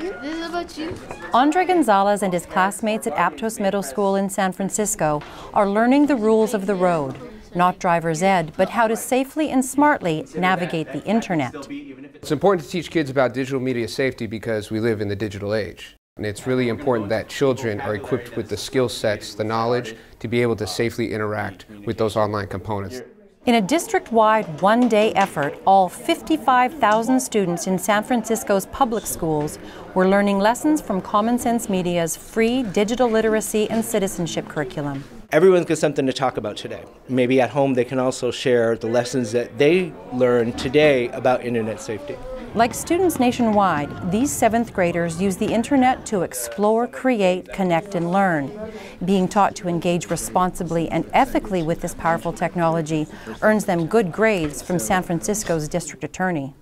This is about you. Andre Gonzalez and his classmates at Aptos Middle School in San Francisco are learning the rules of the road, not driver's ed, but how to safely and smartly navigate the internet. It's important to teach kids about digital media safety because we live in the digital age. And it's really important that children are equipped with the skill sets, the knowledge, to be able to safely interact with those online components. In a district-wide one-day effort, all 55,000 students in San Francisco's public schools were learning lessons from Common Sense Media's free digital literacy and citizenship curriculum. Everyone's got something to talk about today. Maybe at home they can also share the lessons that they learned today about internet safety. Like students nationwide, these 7th graders use the internet to explore, create, connect, and learn. Being taught to engage responsibly and ethically with this powerful technology earns them good grades from San Francisco's district attorney.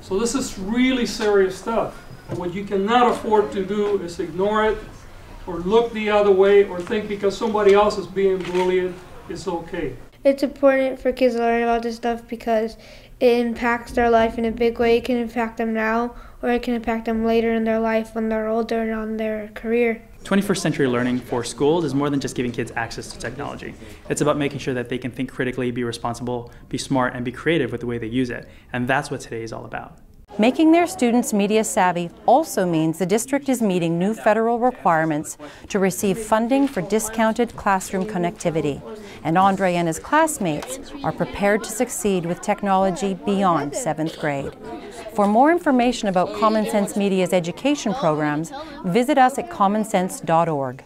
So this is really serious stuff. What you cannot afford to do is ignore it, or look the other way, or think because somebody else is being bullied, it's okay. It's important for kids to learn about this stuff because it impacts their life in a big way. It can impact them now, or it can impact them later in their life when they're older and on their career. 21st century learning for schools is more than just giving kids access to technology. It's about making sure that they can think critically, be responsible, be smart, and be creative with the way they use it. And that's what today is all about. Making their students media savvy also means the district is meeting new federal requirements to receive funding for discounted classroom connectivity. And Andre and his classmates are prepared to succeed with technology beyond 7th grade. For more information about Common Sense Media's education programs, visit us at commonsense.org.